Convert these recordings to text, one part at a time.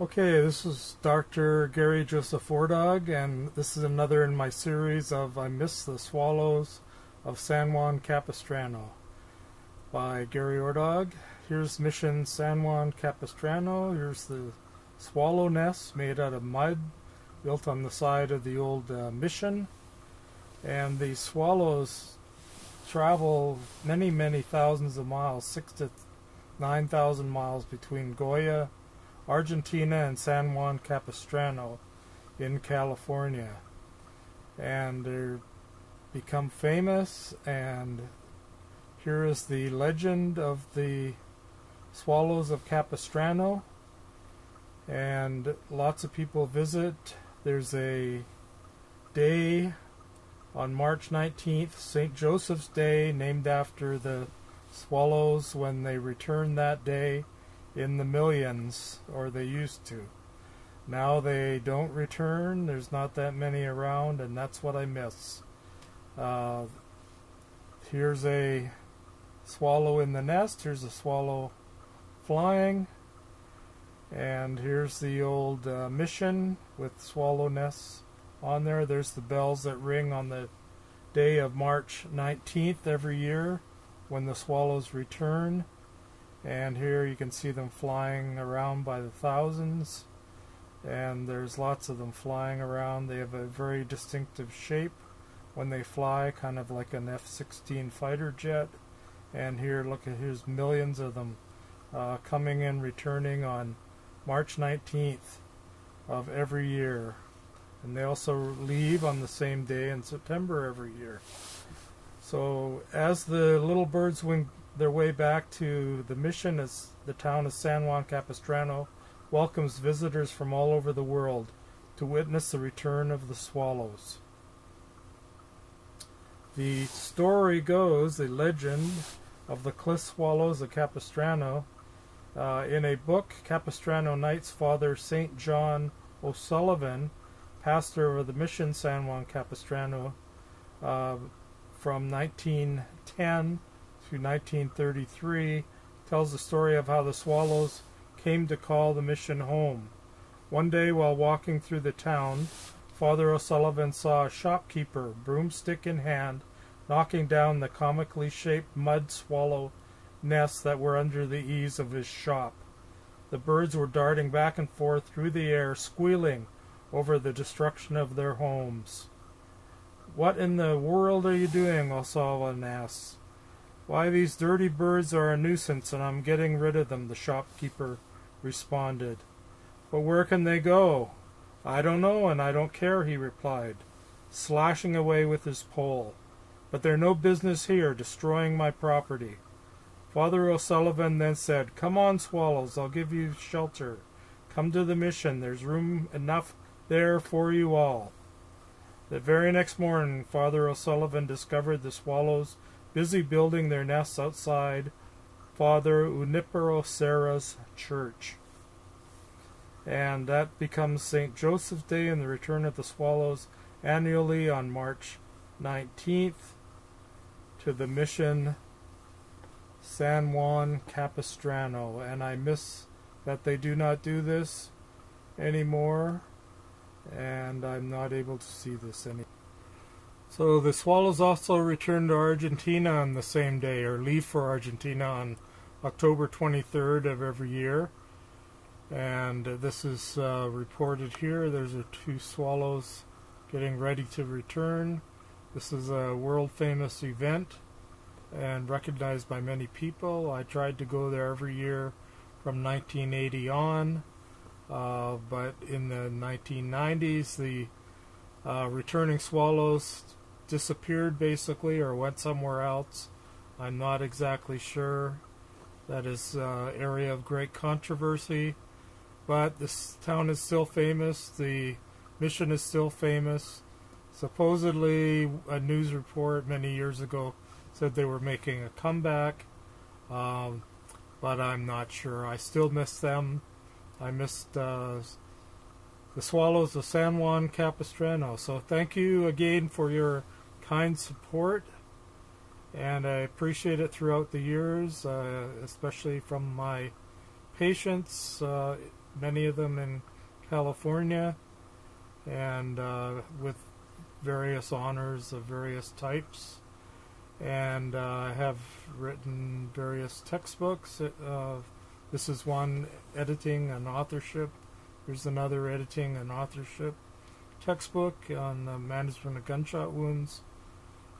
Okay, this is Dr. Gary Joseph Ordog, and this is another in my series of I Miss the Swallows of San Juan Capistrano by Gary Ordog. Here's Mission San Juan Capistrano. Here's the swallow nest made out of mud, built on the side of the old mission. And the swallows travel many, many thousands of miles, 6,000 to 9,000 miles between Goya, Argentina, and San Juan Capistrano in California, and they're become famous. And here is the legend of the Swallows of Capistrano, and lots of people visit. There's a day on March 19th, St. Joseph's Day, named after the swallows when they return that day in the millions, or they used to. Now they don't return, there's not that many around, and that's what I miss. Here's a swallow in the nest, here's a swallow flying, and here's the old mission with swallow nests on there. There's the bells that ring on the day of March 19th every year when the swallows return. And here you can see them flying around by the thousands, and there's lots of them flying around. They have a very distinctive shape when they fly, kind of like an F-16 fighter jet. And here, look at, here's millions of them coming and returning on March 19th of every year, and they also leave on the same day in September every year. So as the little birds wing their way back to the mission, as the town of San Juan Capistrano welcomes visitors from all over the world to witness the return of the swallows. The story goes, the legend of the cliff swallows of Capistrano, in a book Capistrano Knight's father, St. John O'Sullivan, pastor of the Mission San Juan Capistrano from 1910 to 1933, tells the story of how the swallows came to call the mission home. One day while walking through the town, Father O'Sullivan saw a shopkeeper, broomstick in hand, knocking down the comically shaped mud swallow nests that were under the eaves of his shop. The birds were darting back and forth through the air, squealing over the destruction of their homes. "What in the world are you doing?" O'Sullivan asks. "Why, these dirty birds are a nuisance, and I'm getting rid of them," the shopkeeper responded. "But where can they go?" "I don't know, and I don't care," he replied, slashing away with his pole. "But they're no business here, destroying my property." Father O'Sullivan then said, "Come on, swallows, I'll give you shelter. Come to the mission, there's room enough there for you all." The very next morning, Father O'Sullivan discovered the swallows busy building their nests outside Father Junipero Serra's church. And that becomes St. Joseph's Day and the return of the swallows annually on March 19th to the Mission San Juan Capistrano. And I miss that they do not do this anymore, and I'm not able to see this anymore. So the swallows also return to Argentina on the same day, or leave for Argentina on October 23rd of every year. And this is reported here. Those are two swallows getting ready to return. This is a world-famous event and recognized by many people. I tried to go there every year from 1980 on, but in the 1990s, the returning swallows disappeared basically, or went somewhere else. I'm not exactly sure. That is an area of great controversy, but this town is still famous, the mission is still famous. Supposedly a news report many years ago said they were making a comeback, but I'm not sure. I still miss them. I missed the swallows of San Juan Capistrano. So thank you again for your kind support, and I appreciate it throughout the years, especially from my patients many of them in California, and with various honors of various types, and have written various textbooks. This is one, editing and authorship. Here's another, editing and authorship textbook on the management of gunshot wounds.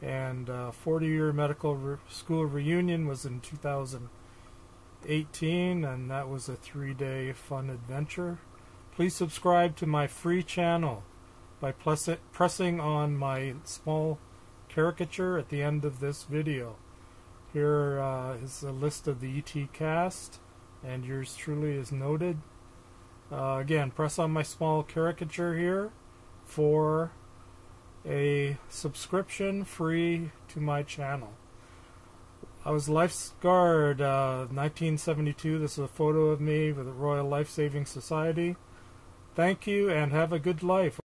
And 40-year medical school reunion was in 2018, and that was a 3-day fun adventure. Please subscribe to my free channel by pressing on my small caricature at the end of this video. Here is a list of the ET cast, and yours truly is noted. Again, press on my small caricature here for a subscription free to my channel. I was lifeguard 1972. This is a photo of me with the Royal Life Saving Society. Thank you and have a good life.